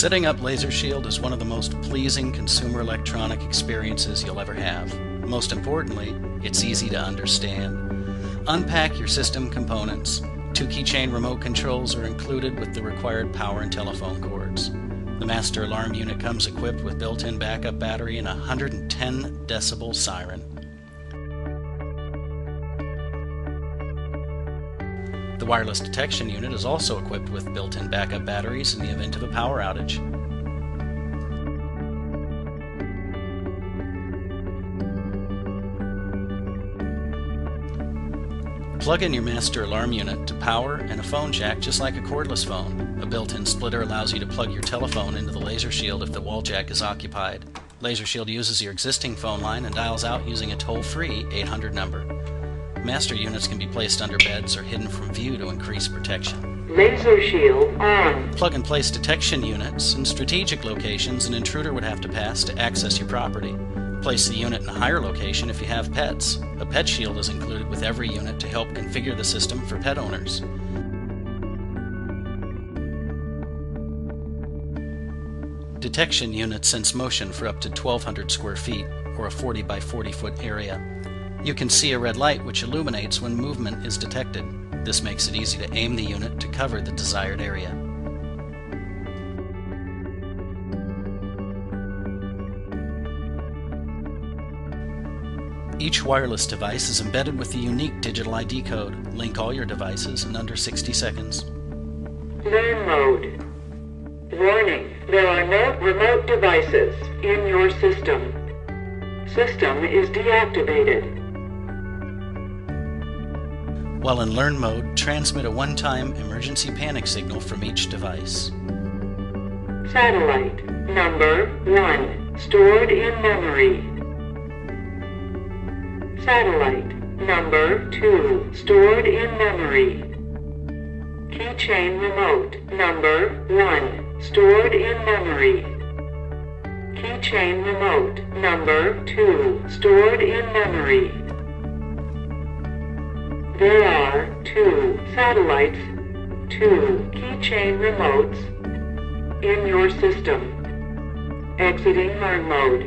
Setting up Laser Shield is one of the most pleasing consumer electronic experiences you'll ever have. Most importantly, it's easy to understand. Unpack your system components. 2 keychain remote controls are included with the required power and telephone cords. The master alarm unit comes equipped with built-in backup battery and a 110 decibel siren. The wireless detection unit is also equipped with built-in backup batteries in the event of a power outage. Plug in your master alarm unit to power and a phone jack just like a cordless phone. A built-in splitter allows you to plug your telephone into the Laser Shield if the wall jack is occupied. Laser Shield uses your existing phone line and dials out using a toll-free 800 number. Master units can be placed under beds or hidden from view to increase protection. Laser Shield on. Plug and place detection units in strategic locations an intruder would have to pass to access your property. Place the unit in a higher location if you have pets. A pet shield is included with every unit to help configure the system for pet owners. Detection units sense motion for up to 1,200 square feet, or a 40 by 40 foot area. You can see a red light which illuminates when movement is detected. This makes it easy to aim the unit to cover the desired area. Each wireless device is embedded with a unique digital ID code. Link all your devices in under 60 seconds. Learn mode. Warning, there are no remote devices in your system. System is deactivated. While in learn mode, transmit a one-time emergency panic signal from each device. Satellite number 1, stored in memory. Satellite number 2, stored in memory. Keychain remote number 1, stored in memory. Keychain remote number 2, stored in memory. There are 2 satellites, 2 keychain remotes in your system. Exiting learn mode.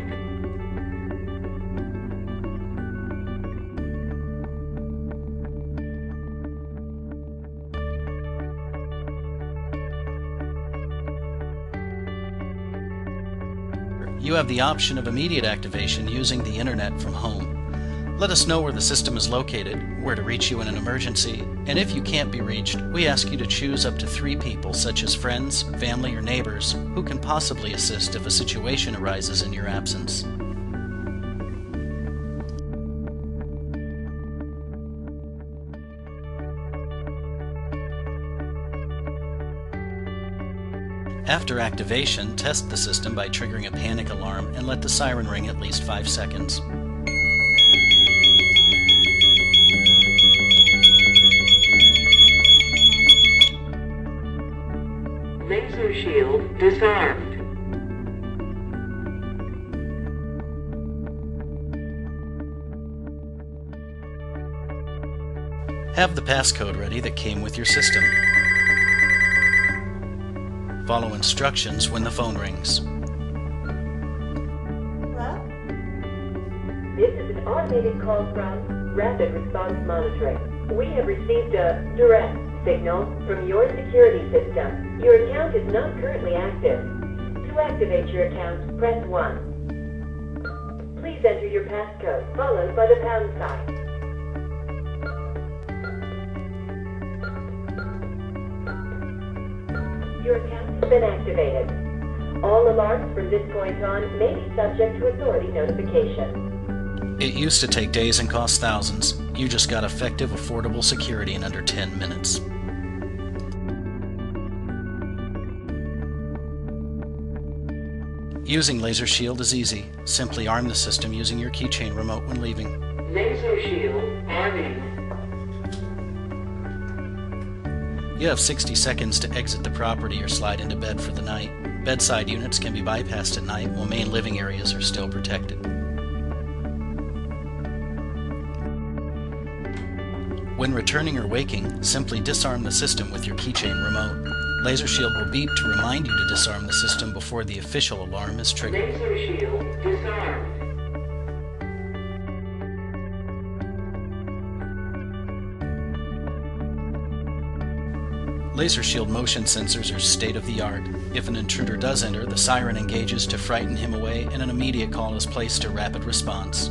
You have the option of immediate activation using the internet from home. Let us know where the system is located, where to reach you in an emergency, and if you can't be reached, we ask you to choose up to 3 people, such as friends, family, or neighbors, who can possibly assist if a situation arises in your absence. After activation, test the system by triggering a panic alarm and let the siren ring at least 5 seconds. Laser Shield disarmed. Have the passcode ready that came with your system. Follow instructions when the phone rings. Hello? This is an automated call from Rapid Response Monitoring. We have received a direct signal from your security system. Your account is not currently active. To activate your account, press 1. Please enter your passcode, followed by the # sign. Your account has been activated. All alarms from this point on may be subject to authority notification. It used to take days and cost thousands. You just got effective, affordable security in under 10 minutes. Using Laser Shield is easy. Simply arm the system using your keychain remote when leaving. Laser Shield arming. You have 60 seconds to exit the property or slide into bed for the night. Bedside units can be bypassed at night while main living areas are still protected. When returning or waking, simply disarm the system with your keychain remote. Laser Shield will beep to remind you to disarm the system before the official alarm is triggered. Laser Shield disarmed. Laser Shield motion sensors are state-of-the-art. If an intruder does enter, the siren engages to frighten him away and an immediate call is placed to Rapid Response.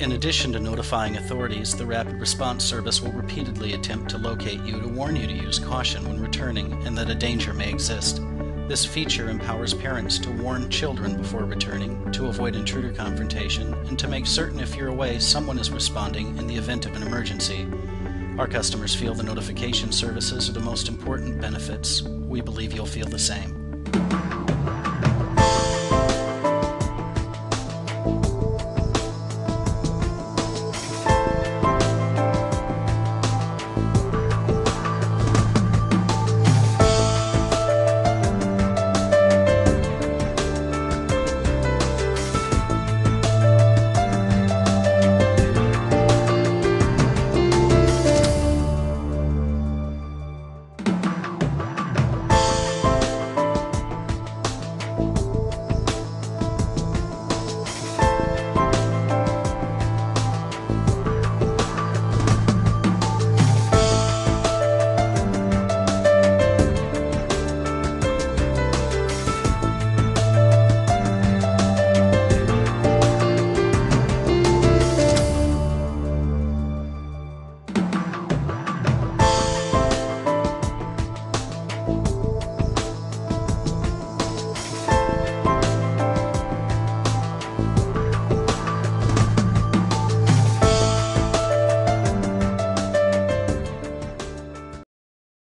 In addition to notifying authorities, the Rapid Response Service will repeatedly attempt to locate you to warn you to use caution when returning and that a danger may exist. This feature empowers parents to warn children before returning, to avoid intruder confrontation, and to make certain if you're away someone is responding in the event of an emergency. Our customers feel the notification services are the most important benefits. We believe you'll feel the same.